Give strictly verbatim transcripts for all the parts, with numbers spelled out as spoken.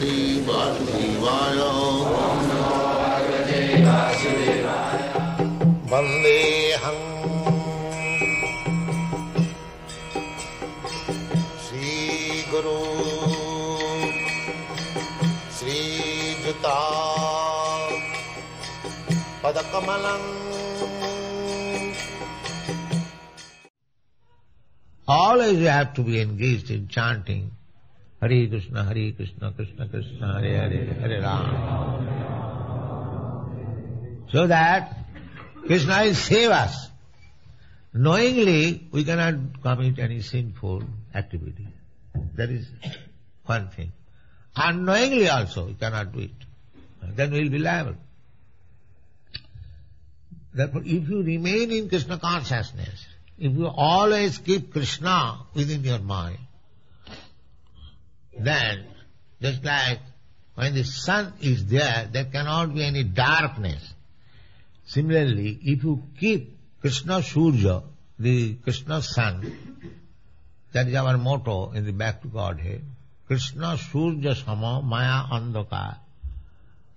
Vasudevaya Bandehaṁ Śrī-gurūr Śrī-gitāp padakamalaṁ. Always you have to be engaged in chanting Hare Krishna, Hare Krishna, Krishna Krishna, Hare Hare, Hare Ram. So that Krishna will save us. Knowingly, we cannot commit any sinful activity. That is one thing. Unknowingly also, we cannot do it. Then we will be liable. Therefore, if you remain in Krishna consciousness, if you always keep Krishna within your mind, then, just like when the sun is there, there cannot be any darkness. Similarly, if you keep Krishna Surya, the Krishna sun, that is our motto in the Back to Godhead, Krishna Surya Sama Maya Andhaka.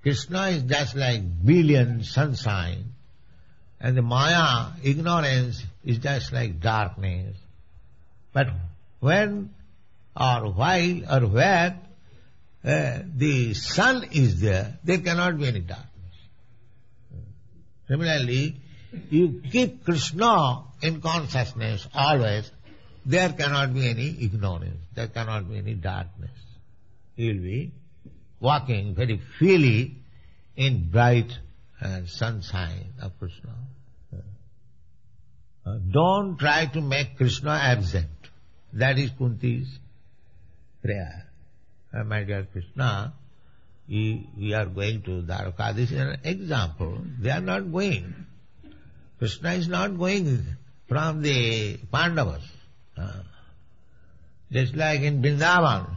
Krishna is just like billion sunshine, and the Maya, ignorance, is just like darkness. But when or while or where uh, the sun is there, there cannot be any darkness. Similarly, you keep Krishna in consciousness always, there cannot be any ignorance, there cannot be any darkness. You will be walking very freely in bright uh, sunshine of Krishna. Uh, don't try to make Krishna absent. That is Kunti's prayer. Uh, my dear Krishna, we, we are going to Dvaraka. This is an example. They are not going. Krishna is not going from the Pandavas. Uh, just like in Vrindavan.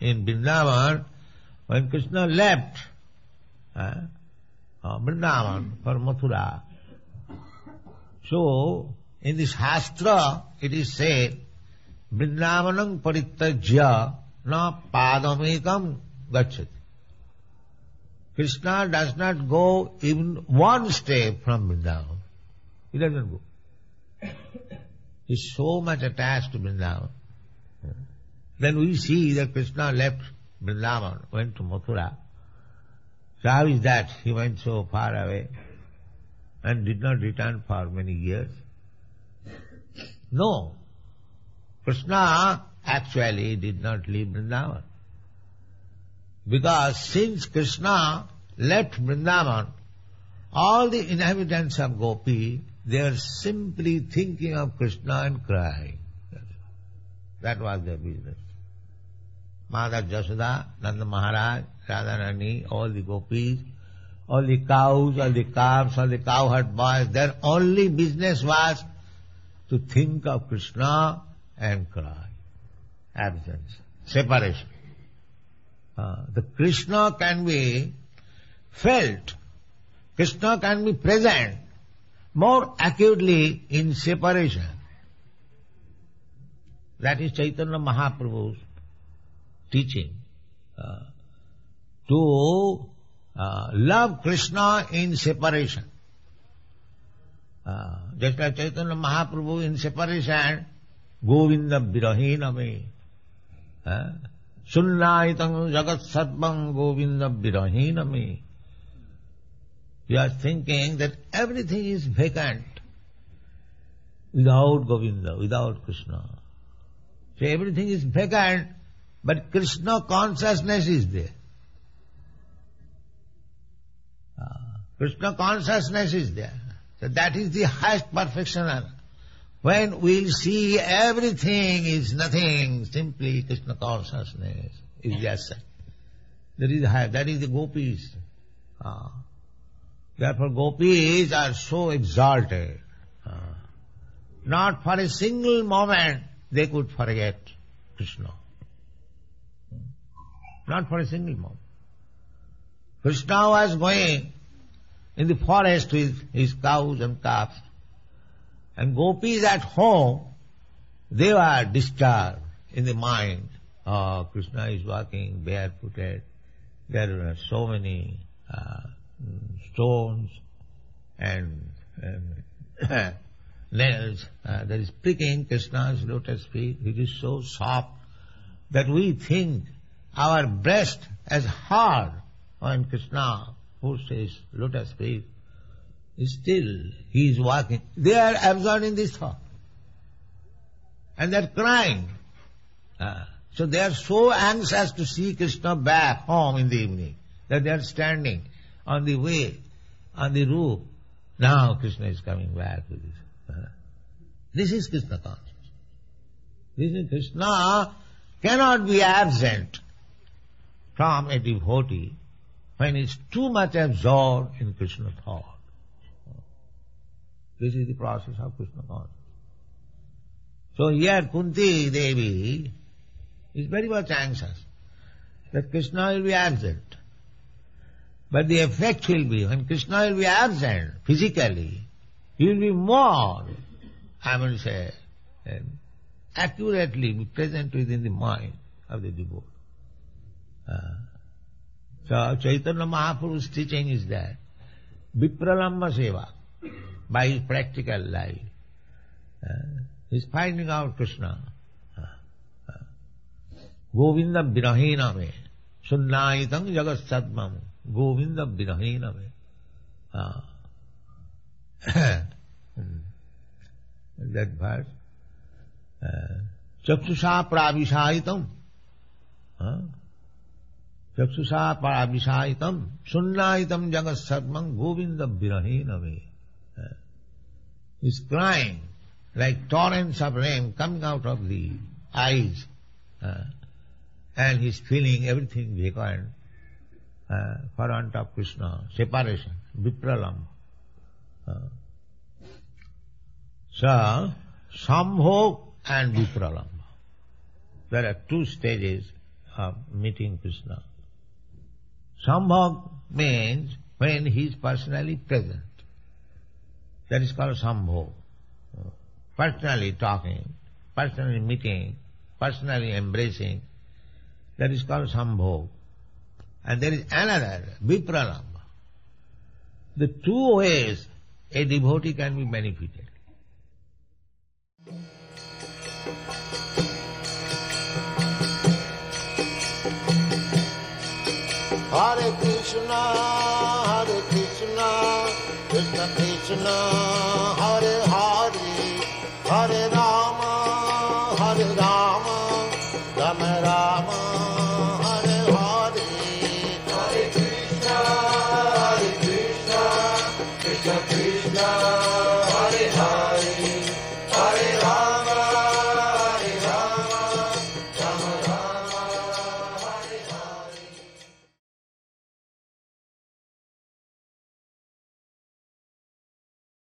In Vrindavan, when Krishna left uh, uh, Vrindavan for Mathura, so in the Shastra it is said, Vipralam parityajya na pādhamekam gacchati. Krishna does not go even one step from Vrindavan. He doesn't go. He is so much attached to Vrindavan. Then we see that Krishna left Vrindavan, went to Mathura. So how is that? He went so far away and did not return for many years. No. Krishna actually did not leave Vrindavan, because since Krishna left Vrindavan, all the inhabitants of Gopi, they are simply thinking of Krishna and crying. That was their business. Mother Yasoda, Nanda Maharaj, Radharani, all the Gopis, all the cows, all the calves, all the cowherd boys, their only business was to think of Krishna and cry. Absence, separation. Uh, the Krishna can be felt, Krishna can be present more acutely in separation. That is Chaitanya Mahaprabhu's teaching. Uh, to uh, love Krishna in separation. Uh, just like Chaitanya Mahaprabhu in separation, govindam virahi nami हाँ सुन्ना इतंग जगत सत्वं govindam virahi nami. You are thinking that everything is vacant without Govinda, without Krishna. So everything is vacant, but Krishna consciousness is there. Krishna consciousness is there. So that is the highest perfection. When we see everything is nothing, simply Krishna consciousness is the asset. That is the, that is the Gopis. Uh, therefore Gopis are so exalted. Uh, not for a single moment they could forget Krishna. Not for a single moment. Krishna was going in the forest with his cows and calves. And Gopis at home, they were disturbed in the mind or Krishna is walking barefooted. There were so many uh, stones and, and nails uh, that is pricking Krishna's lotus feet. It is so soft that we think our breast as hard when Krishna puts his lotus feet. Still he is walking. They are absorbed in this thought. And they are crying. Uh, so they are so anxious to see Krishna back home in the evening that they are standing on the way, on the roof. Now Krishna is coming back with this. Uh, this is Krishna consciousness. This is Krishna cannot be absent from a devotee when he is too much absorbed in Krishna thought. This is the process of Krishna consciousness. So here Kunti Devi is very much anxious that Krishna will be absent. But the effect will be, when Krishna will be absent physically, he will be more, I will say, accurately be present within the mind of the devotee. Uh, so Chaitanya Mahaprabhu's teaching is that Vipralamba Seva, by his practical life, uh, he is finding out Krishna. Govindam Virahi Nami हाँ सुन्ना इतंग जगत सत्वं govindam Virahi नमी हाँ that verse Chapsusha prabhishaitam Chapsusha prabhishaitam sunnaitam yagasatmam govindam virahi nami. He's crying like torrents of rain coming out of the eyes. Uh, and he's feeling everything vacant uh, front of Krishna, separation, Vipralam. Uh, so, Samhog and Vipralam. There are two stages of meeting Krishna. Samhog means when he is personally present. That is called Sambho. Personally talking, personally meeting, personally embracing, that is called Sambho. And there is another, Vipralam. The two ways a devotee can be benefited. Hare Krishna, Hare Krishna, Krishna Krishna, Hare Hare, Hare Rama, Hare Rama, Rama Rama.